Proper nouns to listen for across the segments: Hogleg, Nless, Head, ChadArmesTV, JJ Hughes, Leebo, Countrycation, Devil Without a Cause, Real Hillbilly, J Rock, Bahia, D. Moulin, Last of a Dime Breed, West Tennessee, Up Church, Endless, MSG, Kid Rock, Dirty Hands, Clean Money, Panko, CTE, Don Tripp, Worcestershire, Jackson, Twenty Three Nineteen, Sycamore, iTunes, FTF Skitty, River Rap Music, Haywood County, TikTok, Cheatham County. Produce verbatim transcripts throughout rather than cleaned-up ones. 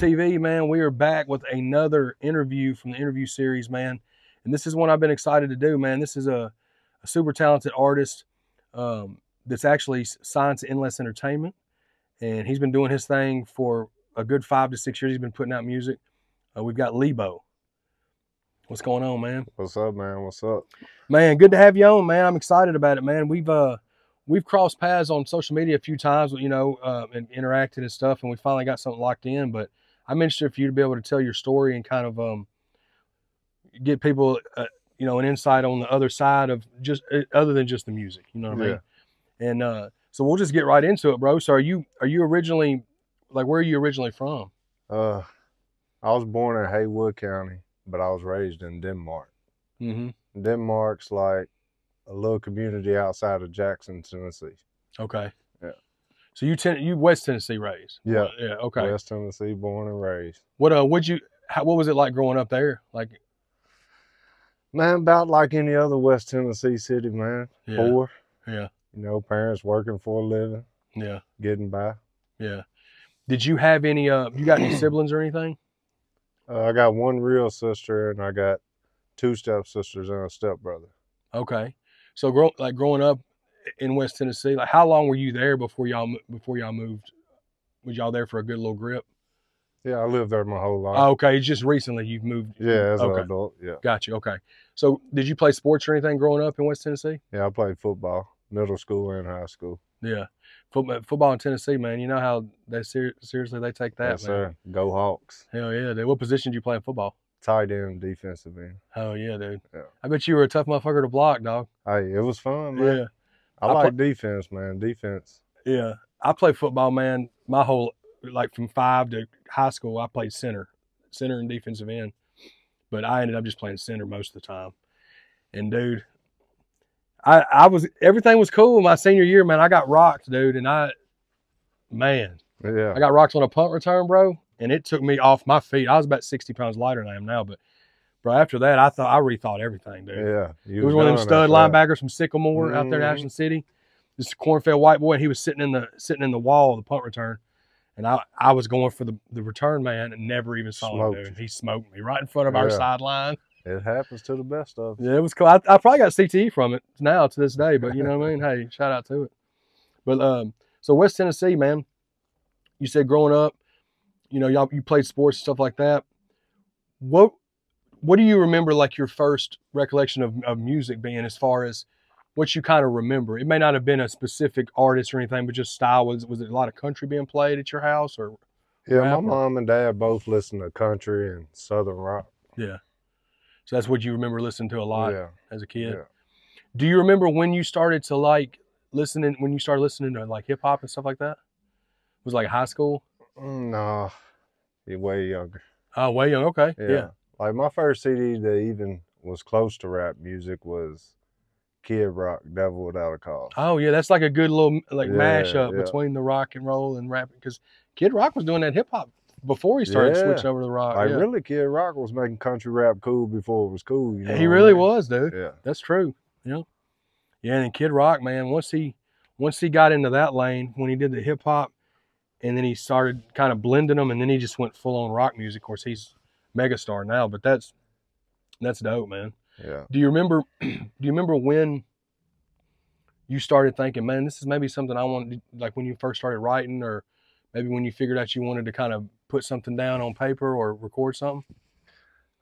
T V, man, we are back with another interview from the interview series, man. And this is one I've been excited to do, man. This is a, a super talented artist um, that's actually signed to Nless Entertainment. And he's been doing his thing for a good five to six years. He's been putting out music. Uh, we've got Leebo. What's going on, man? What's up, man? What's up? Man, good to have you on, man. I'm excited about it, man. We've uh, we've crossed paths on social media a few times, you know, uh, and interacted and stuff, and we finally got something locked in. But I'm interested for you to be able to tell your story and kind of um, get people, uh, you know, an insight on the other side of just other than just the music. You know what I mean? Yeah. And uh, so we'll just get right into it, bro. So are you are you originally, like, where are you originally from? Uh, I was born in Haywood County, but I was raised in Denmark. Mm-hmm. Denmark's like a little community outside of Jackson, Tennessee. Okay. Yeah. So you ten, you West Tennessee raised? Yeah. Uh, yeah. Okay. West Tennessee, born and raised. What uh? Would you? How, what was it like growing up there? Like, man, about like any other West Tennessee city, man. Yeah. Poor. Yeah. You know, parents working for a living. Yeah. Getting by. Yeah. Did you have any? Uh, you got any siblings or anything? Uh, I got one real sister, and I got two stepsisters and a stepbrother. Okay, so grow, like growing up in West Tennessee, like how long were you there before y'all before y'all moved? Was y'all there for a good little grip? Yeah, I lived there my whole life. Oh, okay, just recently you've moved. Yeah, as okay. an adult. Yeah, got you. Okay, so did you play sports or anything growing up in West Tennessee? Yeah, I played football, middle school and high school. Yeah, football, football in Tennessee, man. You know how they ser seriously they take that, yes, man. Sir. Go Hawks. Hell yeah, dude. What position did you play in football? Tight end, defensive end. Oh yeah, dude. Yeah. I bet you were a tough motherfucker to block, dog. Hey, it was fun, man. Yeah, I, I like defense, man. Defense. Yeah, I played football, man. My whole like from five to high school, I played center, center and defensive end. But I ended up just playing center most of the time. And dude. I, I was, everything was cool my senior year, man. I got rocked, dude, and I, man. Yeah. I got rocked on a punt return, bro, and it took me off my feet. I was about sixty pounds lighter than I am now, but, bro, after that, I thought, I rethought everything, dude. Yeah. It was one of them stud linebackers from Sycamore mm-hmm. out there in Ashton City. This cornfield white boy, and he was sitting in the sitting in the wall of the punt return, and I, I was going for the, the return, man, and never even saw smoked. him, dude. He smoked me right in front of yeah. our sideline. It happens to the best of us. Yeah, it was cool. I, I probably got C T E from it now to this day, but you know what I mean? Hey, shout out to it. But um, so West Tennessee, man, you said growing up, you know, y'all you played sports and stuff like that. What what do you remember like your first recollection of, of music being as far as what you kind of remember? It may not have been a specific artist or anything, but just style. Was, was it a lot of country being played at your house? Or yeah, my mom and dad both listened to country and southern rock. Yeah. So that's what you remember listening to a lot yeah. as a kid. Yeah. Do you remember when you started to like listening, when you started listening to like hip hop and stuff like that? It was like high school? No, you're way younger. Oh, way young. Okay. Yeah. yeah. Like my first C D that even was close to rap music was Kid Rock, Devil Without a Cause. Oh yeah. That's like a good little like yeah, mashup yeah. between the rock and roll and rap. Because Kid Rock was doing that hip hop before he started yeah. switching over to the rock. Like yeah. really, Kid Rock was making country rap cool before it was cool. You know he really I mean? was, dude. Yeah. That's true. Yeah. Yeah, and Kid Rock, man, once he once he got into that lane, when he did the hip hop, and then he started kind of blending them, and then he just went full on rock music. Of course, he's megastar now, but that's that's dope, man. Yeah. Do you remember do you remember when you started thinking, man, this is maybe something I want to do, like when you first started writing, or maybe when you figured out you wanted to kind of put something down on paper or record something?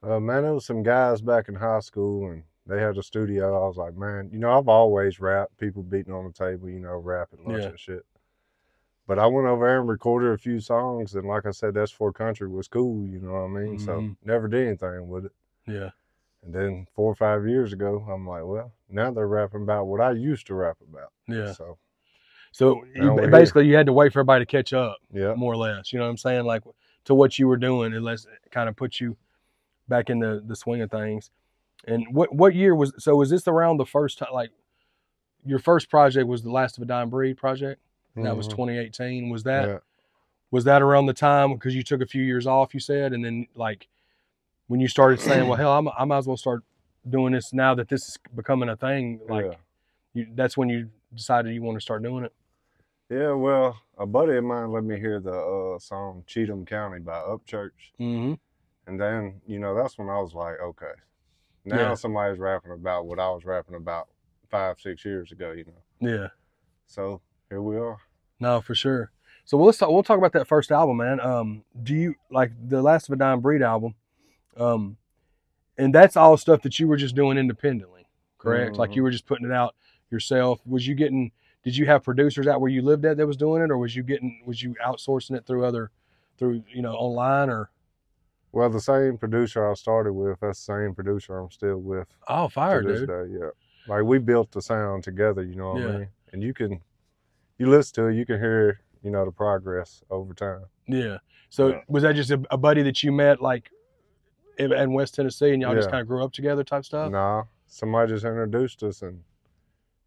Uh, man, it was some guys back in high school, and they had a studio. I was like, man, you know, I've always rapped, people beating on the table, you know, rapping, lunch yeah. and shit. But I went over there and recorded a few songs, and like I said, that's for country was cool, you know what I mean? Mm-hmm. So never did anything with it. Yeah. And then four or five years ago, I'm like, well, now they're rapping about what I used to rap about. Yeah. So. So you, basically here. you had to wait for everybody to catch up, yeah. more or less. You know what I'm saying? Like to what you were doing, unless it kind of put you back in the, the swing of things. And what what year was, so was this around the first time, like your first project was the Last of a Dime Breed project? Mm-hmm. That was twenty eighteen. Was that, yeah. was that around the time, because you took a few years off, you said, and then like when you started saying, well, hell, I'm, I might as well start doing this now that this is becoming a thing. Like yeah. you, that's when you decided you want to start doing it? Yeah, well, a buddy of mine let me hear the uh, song Cheatham County by Up Church. Mm-hmm. And then, you know, that's when I was like, okay, now yeah. somebody's rapping about what I was rapping about five, six years ago, you know. Yeah. So here we are. No, for sure. So well, let's talk, we'll talk about that first album, man. Um, do you, like the Last of a Dime Breed album, um, and that's all stuff that you were just doing independently, correct? Mm-hmm. Like you were just putting it out yourself. Was you getting... Did you have producers out where you lived at that was doing it, or was you getting was you outsourcing it through other, through you know online or? Well, the same producer I started with, that's the same producer I'm still with. Oh, fire, dude! Day, yeah, like we built the sound together. You know what yeah. I mean? And you can, you listen to it, you can hear you know the progress over time. Yeah. So yeah. was that just a, a buddy that you met like, in, in West Tennessee, and y'all yeah. just kind of grew up together type stuff? Nah, somebody just introduced us and.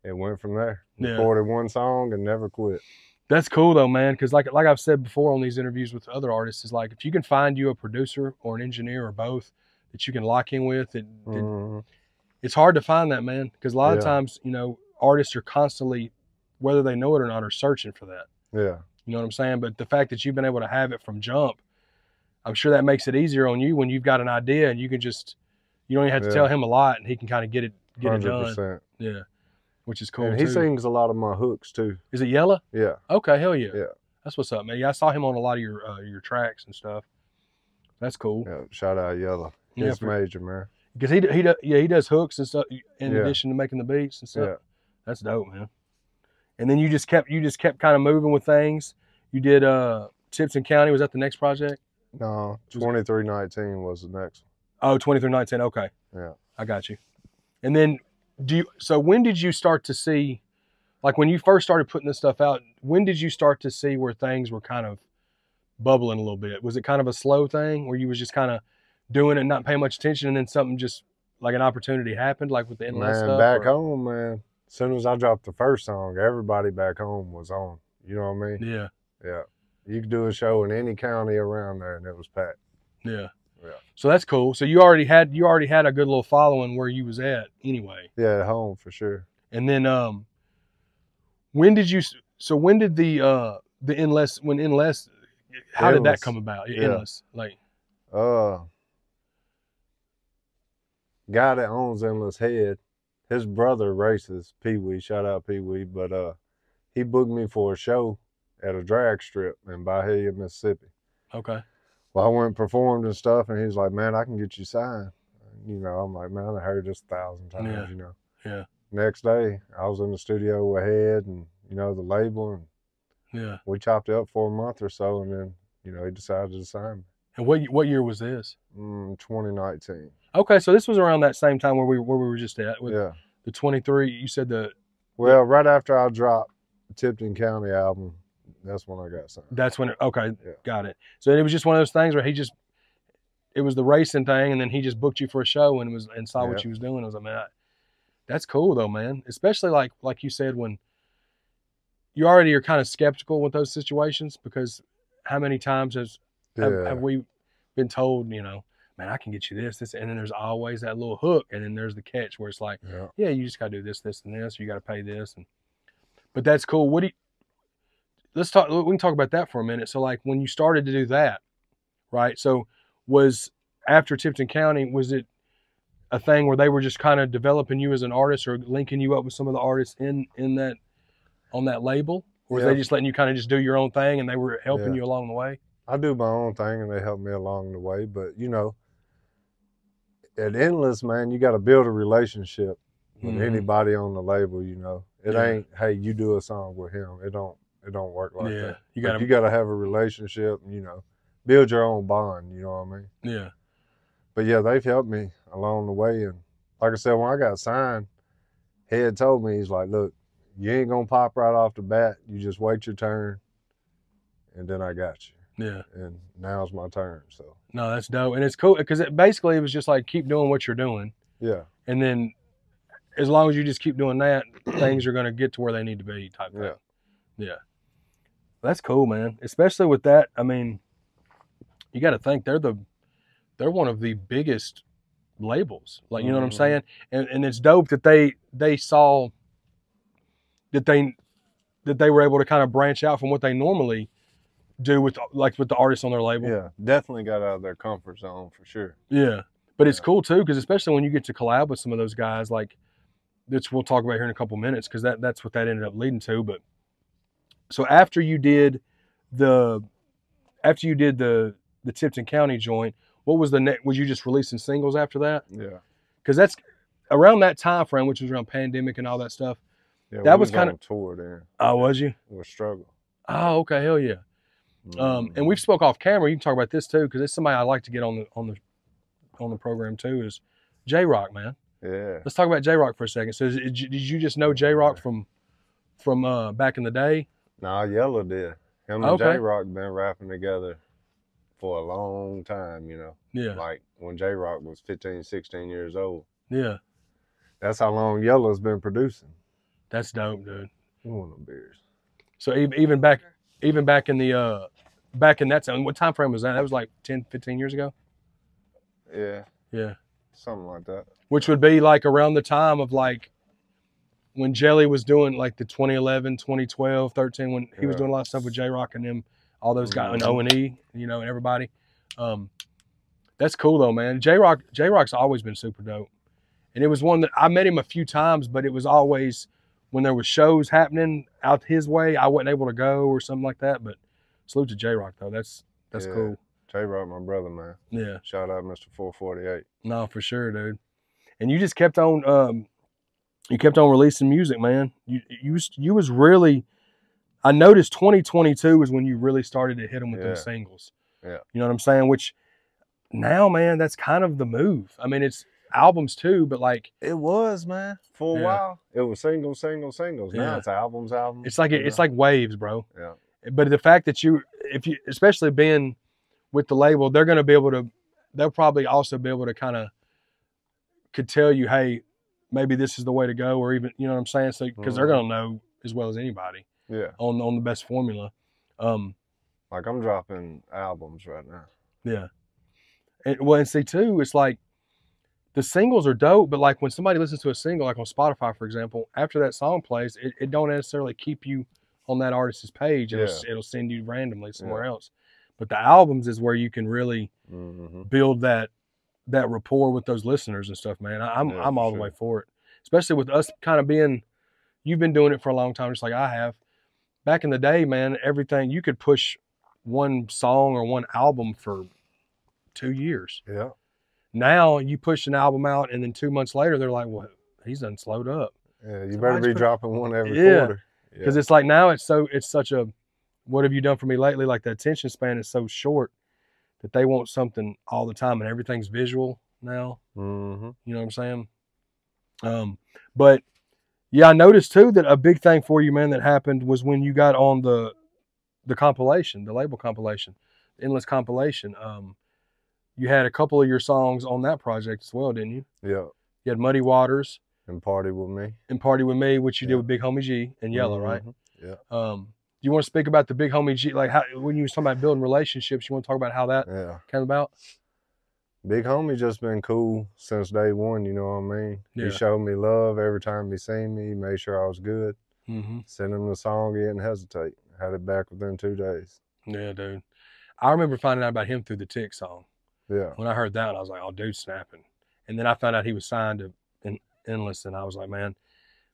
It went from there. Yeah. Recorded one song and never quit. That's cool though, man. Because like like I've said before on these interviews with other artists, is like if you can find you a producer or an engineer or both that you can lock in with, it, mm-hmm. it it's hard to find that, man. Because a lot yeah. of times, you know, artists are constantly, whether they know it or not, are searching for that. Yeah. You know what I'm saying? But the fact that you've been able to have it from jump, I'm sure that makes it easier on you when you've got an idea and you can just, you don't even have to yeah. tell him a lot and he can kind of get it get it done. Yeah. Which is cool. And he too. sings a lot of my hooks too. Is it Yella? Yeah. Okay, hell yeah. Yeah. That's what's up, man. Yeah, I saw him on a lot of your uh, your tracks and stuff. That's cool. Yeah, shout out Yella. Yeah, He's for, major, man. Because he he yeah he does hooks and stuff in yeah. addition to making the beats and stuff. Yeah. That's dope, man. And then you just kept you just kept kind of moving with things. You did uh, Tipton County. Was that the next project? No, Twenty Three Nineteen was the next one. Oh, Twenty Three Nineteen. Okay. Yeah. I got you. And then. Do you, so when did you start to see, like when you first started putting this stuff out, when did you start to see where things were kind of bubbling a little bit? Was it kind of a slow thing where you was just kind of doing it and not paying much attention and then something just, like an opportunity happened, like with the Endless stuff? Man, back or? home, man. As soon as I dropped the first song, everybody back home was on. You know what I mean? Yeah. Yeah. You could do a show in any county around there and it was packed. Yeah. Yeah. So that's cool. So you already had you already had a good little following where you was at anyway. Yeah, at home for sure. And then um when did you so when did the uh the Nless when Nless how Endless. did that come about? Yeah, yeah. Endless, like uh guy that owns Nless Head, his brother races, Pee Wee, shout out Pee Wee, but uh he booked me for a show at a drag strip in Bahia, Mississippi. Okay. Well, I went and performed and stuff, and he was like, man, I can get you signed. You know, I'm like, man, I heard this a thousand times, yeah. you know. Yeah. Next day, I was in the studio with Head and, you know, the label, and yeah. we chopped it up for a month or so, and then, you know, he decided to sign me. And what what year was this? Mm, twenty nineteen. Okay, so this was around that same time where we, where we were just at. With yeah. The twenty-three, you said the... Well, right after I dropped the Tipton County album, that's when I got signed. That's when, it, okay, yeah. got it. So it was just one of those things where he just, it was the racing thing, and then he just booked you for a show and was and saw yeah. what you was doing. I was like, man, I, that's cool though, man. Especially like like you said, when you already are kind of skeptical with those situations, because how many times has have, yeah. have we been told, you know, man, I can get you this, this, and then there's always that little hook, and then there's the catch where it's like, yeah, yeah you just gotta do this, this, and this, or you gotta pay this, and but that's cool. What do you? Let's talk, we can talk about that for a minute. So like when you started to do that, right? So was after Tipton County, was it a thing where they were just kind of developing you as an artist or linking you up with some of the artists in, in that, on that label? Or was yeah. they just letting you kind of just do your own thing and they were helping yeah. you along the way? I do my own thing and they helped me along the way. But you know, at Endless, man, you got to build a relationship with mm-hmm. anybody on the label, you know. It yeah. ain't, hey, you do a song with him. It don't. It don't work like yeah, that. You gotta, you gotta have a relationship, you know, build your own bond, you know what I mean? Yeah. But yeah, they've helped me along the way. And like I said, when I got signed, Head told me, he's like, look, you ain't gonna pop right off the bat. You just wait your turn. And then I got you. Yeah. And now's my turn, so. No, that's dope. And it's cool, because it basically it was just like, keep doing what you're doing. Yeah. And then as long as you just keep doing that, things are gonna get to where they need to be type thing. Yeah. Yeah. That's cool, man. Especially with that, I mean, you got to think they're the, they're one of the biggest labels. Like, you know mm-hmm. what I'm saying? And and it's dope that they they saw that they that they were able to kind of branch out from what they normally do with like with the artists on their label. Yeah, definitely got out of their comfort zone for sure. Yeah, but yeah. It's cool too, because especially when you get to collab with some of those guys, like which we'll talk about here in a couple minutes, because that that's what that ended up leading to. But so after you did the after you did the the Tipton County joint, what was the next? Was you just releasing singles after that? Yeah, because that's around that time frame, which was around pandemic and all that stuff. Yeah, that we was, was kind of tour there. Oh, was you? It was struggle. Oh, okay, hell yeah. Mm-hmm. Um, and we've spoke off camera. You can talk about this too, because it's somebody I like to get on the on the on the program too. Is J Rock, man. Yeah. Let's talk about J Rock for a second. So, did you, did you just know J Rock yeah. from from uh, back in the day? Nah, Yella did. Him and okay. J Rock been rapping together for a long time. You know. Yeah. Like when J Rock was fifteen, sixteen years old. Yeah. That's how long Yella's been producing. That's dope, dude. We want no beers. So even back, even back in the, uh, back in that time, what time frame was that? That was like ten, fifteen years ago. Yeah. Yeah. Something like that. Which would be like around the time of like when Jelly was doing like the twenty eleven, twenty twelve, thirteen, when he yeah. was doing a lot of stuff with J Rock and them, all those guys, and O and E, you know, and everybody. Um, that's cool though, man. J Rock, J Rock's always been super dope. And it was one that I met him a few times, but it was always when there was shows happening out his way, I wasn't able to go or something like that. But salute to J Rock though. That's that's yeah, cool. J Rock, my brother, man. Yeah. Shout out, Mister four forty-eight. No, for sure, dude. And you just kept on, um, you kept on releasing music, man. You you you was really, I noticed twenty twenty-two was when you really started to hit them with yeah. them singles. Yeah. You know what I'm saying? Which now, man, that's kind of the move. I mean, it's albums too, but like it was, man, for a yeah. while it was singles, singles, singles. Now yeah. it's albums, albums. It's like it, it's like waves, bro. Yeah. But the fact that you, if you, especially being with the label, they're going to be able to, they'll probably also be able to kind of could tell you, hey, maybe this is the way to go, or even, you know what I'm saying? So because mm-hmm. they're going to know as well as anybody. Yeah. On on the best formula. Um, like I'm dropping albums right now. Yeah. And well, and see too, it's like. The singles are dope, but like when somebody listens to a single, like on Spotify, for example, after that song plays, it, it don't necessarily keep you on that artist's page. It'll, yeah. it'll send you randomly somewhere yeah. else. But the albums is where you can really mm-hmm. build that that rapport with those listeners and stuff, man. I, I'm yeah, I'm all sure. the way for it, especially with us kind of being, you've been doing it for a long time, just like I have. Back in the day, man, everything, you could push one song or one album for two years. Yeah. Now you push an album out and then two months later they're like, well, he's done slowed up. Yeah, you so better be dropping one every yeah. quarter. Yeah. Because it's like now it's so it's such a what have you done for me lately? Like the attention span is so short that they want something all the time and everything's visual now. Mm-hmm. You know what I'm saying? Um, but yeah, I noticed too that a big thing for you, man, that happened was when you got on the the compilation, the label compilation, Endless compilation. Um You had a couple of your songs on that project as well, didn't you? Yeah. You had Muddy Waters. And Party With Me. And Party With Me, which you yeah. did with Big Homie G and Yella, mm-hmm. right? Yeah. Um, do you want to speak about the Big Homie G? Like how, when you were talking about building relationships, you want to talk about how that yeah. came about? Big Homie just been cool since day one, you know what I mean? Yeah. He showed me love every time he seen me, he made sure I was good. Mm-hmm. Sent him the song, he didn't hesitate. Had it back within two days. Yeah, dude. I remember finding out about him through the Tick song. Yeah. When I heard that, I was like, "Oh, dude, snapping!" And then I found out he was signed to Nless, and I was like, "Man,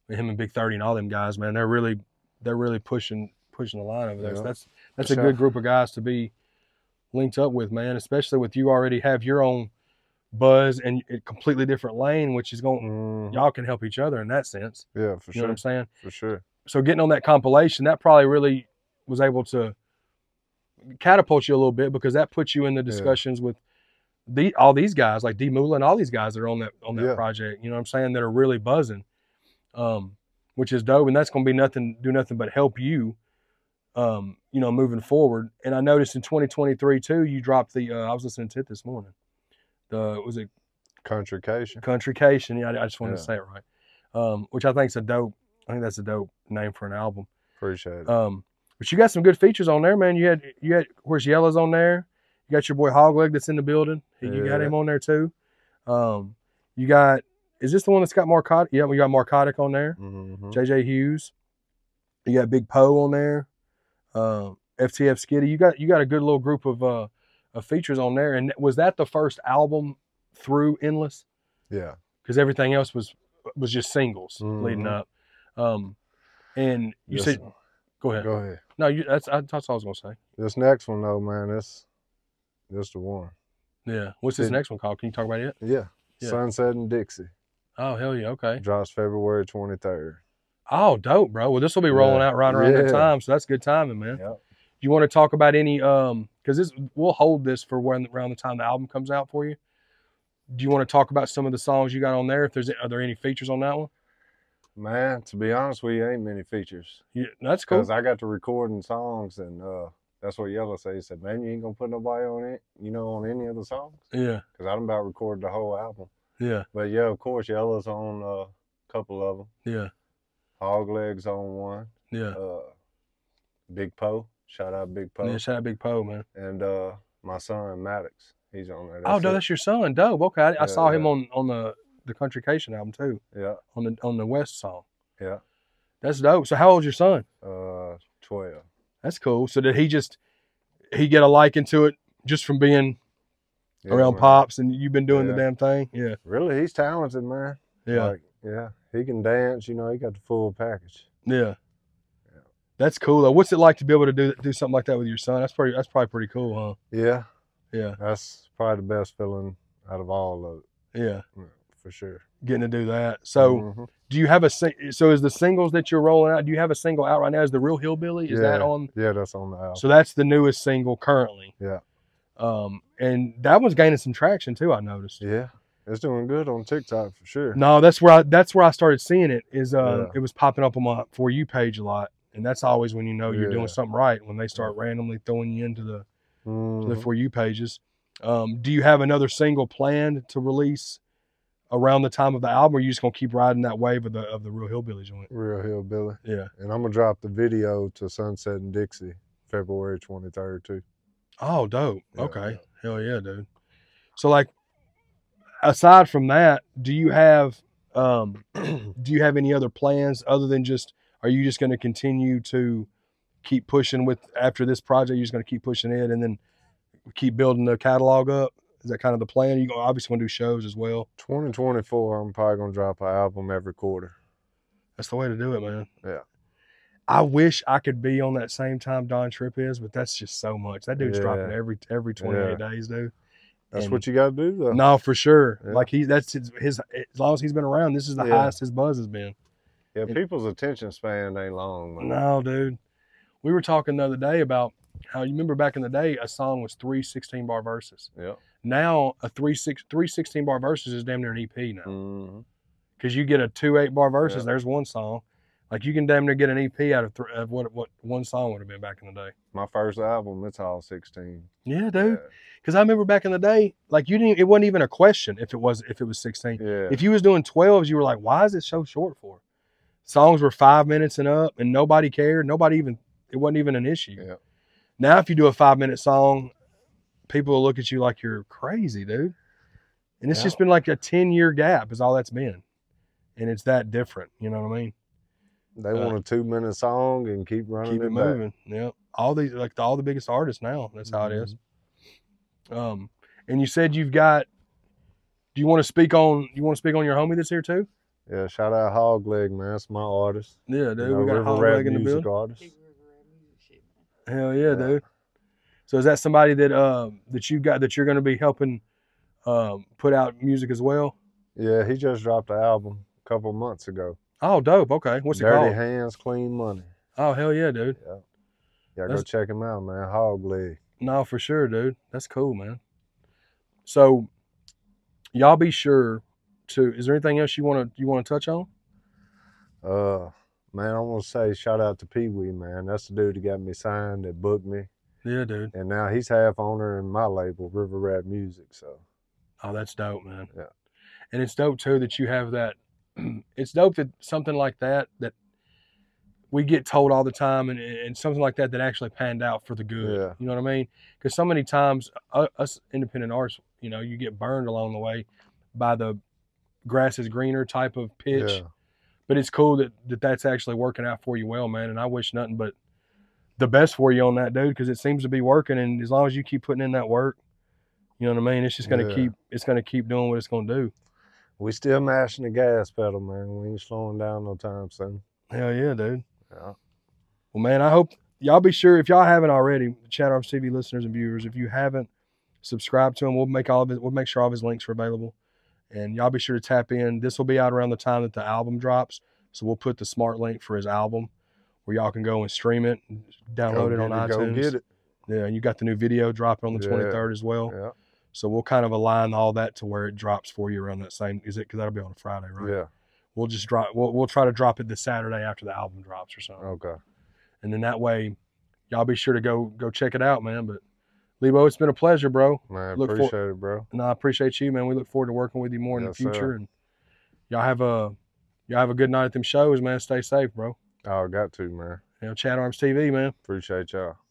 him and Big thirty and all them guys, man, they're really, they're really pushing, pushing the line over there." Yeah. So that's that's What's a good that? group of guys to be linked up with, man. Especially with you already have your own buzz and a completely different lane, which is going, mm. y'all can help each other in that sense. Yeah, for you sure. You know what I'm saying? For sure. So getting on that compilation, that probably really was able to catapult you a little bit because that puts you in the discussions yeah. with. The, all these guys like D. Moulin, all these guys that are on that on that yeah. project, you know what I'm saying, that are really buzzing, um, which is dope, and that's going to be nothing, do nothing but help you, um, you know, moving forward. And I noticed in twenty twenty-three too, you dropped the. Uh, I was listening to it this morning. The was it Countrycation? Countrycation. Yeah, I, I just wanted yeah. to say it right, um, which I think is a dope. I think that's a dope name for an album. Appreciate it. Um, but you got some good features on there, man. You had you had where's Yella's on there. You got your boy Hogleg that's in the building. Yeah. You got him on there too. Um, you got, is this the one that's got Markotic? Yeah, we got Markotic on there. Mm-hmm. J J Hughes. You got Big Poe on there, um, F T F Skitty. You got you got a good little group of uh, of features on there. And was that the first album through Endless? Yeah, because everything else was was just singles mm-hmm. leading up. Um, and you yes. said, "Go ahead, go ahead." No, you, that's I, that's all I was gonna say. This next one, though, man, that's that's the one. Yeah. What's this it, next one called? Can you talk about it? Yeah. yeah. Sunset and Dixie. Oh, hell yeah. Okay. Drops February twenty-third. Oh, dope, bro. Well, this will be rolling yeah. out right around yeah. that time, so that's good timing, man. Yep. You want to talk about any, um, because this we'll hold this for when around the time the album comes out for you. Do you want to talk about some of the songs you got on there? If there's, are there any features on that one? Man, to be honest with you, ain't many features. Yeah, that's cool. Because I got to recording songs, and uh, that's what Yella said. He said, man, you ain't going to put nobody on it, you know, on any of the songs? Yeah. Because I done about recorded the whole album. Yeah. But yeah, of course, Yella's on a uh, couple of them. Yeah. Hogleg's on one. Yeah. Uh, Big Poe. Shout out Big Poe. Yeah, shout out Big Poe, man. And uh, my son, Maddox. He's on there. That's oh, no, it. that's your son. Dope. Okay. I, yeah, I saw yeah. him on, on the, the Countrycation album, too. Yeah. On the on the West song. Yeah. That's dope. So how old's your son? Uh, twelve. That's cool. So did he just, he get a liking to it just from being yeah, around man. Pops and you've been doing yeah. the damn thing? Yeah. Really? He's talented, man. Yeah. Like, yeah. He can dance. You know, he got the full package. Yeah. yeah. That's cool, though. What's it like to be able to do do something like that with your son? That's pretty, that's probably pretty cool, huh? Yeah. Yeah. That's probably the best feeling out of all of it. Yeah. yeah for sure. Getting to do that. So mm-hmm. do you have a, so is the singles that you're rolling out, do you have a single out right now? Is the Real Hillbilly? Is yeah. that on? Yeah, that's on the album. So that's the newest single currently. Yeah. Um, and that one's gaining some traction too, I noticed. Yeah. It's doing good on TikTok for sure. No, that's where I, that's where I started seeing it is, uh, yeah. it was popping up on my For You page a lot. And that's always when you know you're yeah. doing something right, when they start randomly throwing you into the, mm-hmm. the For You pages. Um, do you have another single planned to release around the time of the album, or are you just going to keep riding that wave of the of the Real Hillbilly joint? Real Hillbilly. Yeah. And I'm going to drop the video to Sunset and Dixie February twenty-third, too. Oh, dope. Yeah, okay. Yeah. Hell yeah, dude. So, like, aside from that, do you have um, do you have any other plans other than just, are you just going to continue to keep pushing with, after this project, you're just going to keep pushing it and then keep building the catalog up? Is that kind of the plan? You obviously want to do shows as well. twenty twenty-four, I'm probably going to drop an album every quarter. That's the way to do it, man. Yeah. I wish I could be on that same time Don Tripp is, but that's just so much. That dude's yeah. dropping every every twenty-eight yeah. days, dude. That's and what you got to do, though. No, for sure. Yeah. Like, he, that's his, his, as long as he's been around, this is the yeah. highest his buzz has been. Yeah, and people's attention span ain't long, man. No, dude. We were talking the other day about how, you remember back in the day, a song was three sixteen-bar verses. Yeah. Now, a three, six, three sixteen-bar verses is damn near an E P now. Mm-hmm. Because you get a two eight-bar verses, yeah. there's one song. Like, you can damn near get an E P out of, th of what what one song would have been back in the day. My first album, it's all sixteen. Yeah, dude. Because yeah. I remember back in the day, like, you didn't. It wasn't even a question if it was if it was sixteen. Yeah. If you was doing twelves, you were like, why is it so short for? Songs were five minutes and up, and nobody cared. Nobody even. It wasn't even an issue. Yeah. Now, if you do a five-minute song, people will look at you like you're crazy, dude. And it's yeah. just been like a ten-year gap is all that's been, and it's that different. You know what I mean? They want uh, a two-minute song and keep running keep it, it moving. Yeah, all these like the, all the biggest artists now. That's how mm-hmm. it is. Um, and you said you've got. Do you want to speak on? You want to speak on your homie that's here too? Yeah, shout out Hogleg, man. That's my artist. Yeah, dude, you know, we got Hogleg in the building. Artist. Hell yeah, yeah, dude. So is that somebody that uh, that you got that you're going to be helping um, put out music as well? Yeah, he just dropped an album a couple months ago. Oh, dope. Okay. What's it called? Dirty Hands, Clean Money. Oh, hell yeah, dude. Yeah. Yeah, go check him out, man. Hogleg. No, for sure, dude. That's cool, man. So y'all be sure to, is there anything else you want to you want to touch on? Uh, man, I want to say shout out to Pee Wee, man. That's the dude that got me signed, that booked me. Yeah, dude. And now he's half owner in my label, River Rap Music, so. Oh, that's dope, man. Yeah. And it's dope, too, that you have that. It's dope that something like that, that we get told all the time, and, and something like that that actually panned out for the good. Yeah. You know what I mean? Because so many times, uh, us independent artists, you know, you get burned along the way by the grass is greener type of pitch. Yeah. but it's cool that, that that's actually working out for you well, man. And I wish nothing but the best for you on that, dude, because it seems to be working. And as long as you keep putting in that work, you know what I mean, it's just gonna yeah. keep it's gonna keep doing what it's gonna do. We still mashing the gas pedal, man. We ain't slowing down no time soon. Hell yeah, dude. Yeah. Well, man, I hope y'all be sure, if y'all haven't already, Chad Armes T V listeners and viewers, if you haven't subscribed to him, we'll make all of it. We'll make sure all of his links are available, and y'all be sure to tap in. This will be out around the time that the album drops, so we'll put the smart link for his album where y'all can go and stream it, and download it on it, iTunes. Go get it. Yeah, and you got the new video dropping on the yeah. twenty-third as well. Yeah. So we'll kind of align all that to where it drops for you around that same. Is it because that'll be on a Friday, right? Yeah. We'll just drop. We'll we'll try to drop it the Saturday after the album drops or something. Okay. And then that way, y'all be sure to go go check it out, man. But Leebo, it's been a pleasure, bro. Man, I appreciate for, it, bro. And I appreciate you, man. We look forward to working with you more in yes, the future. Sir. And y'all have a y'all have a good night at them shows, man. Stay safe, bro. Oh, got to, man. You know, Chad Armes T V, man. Appreciate y'all.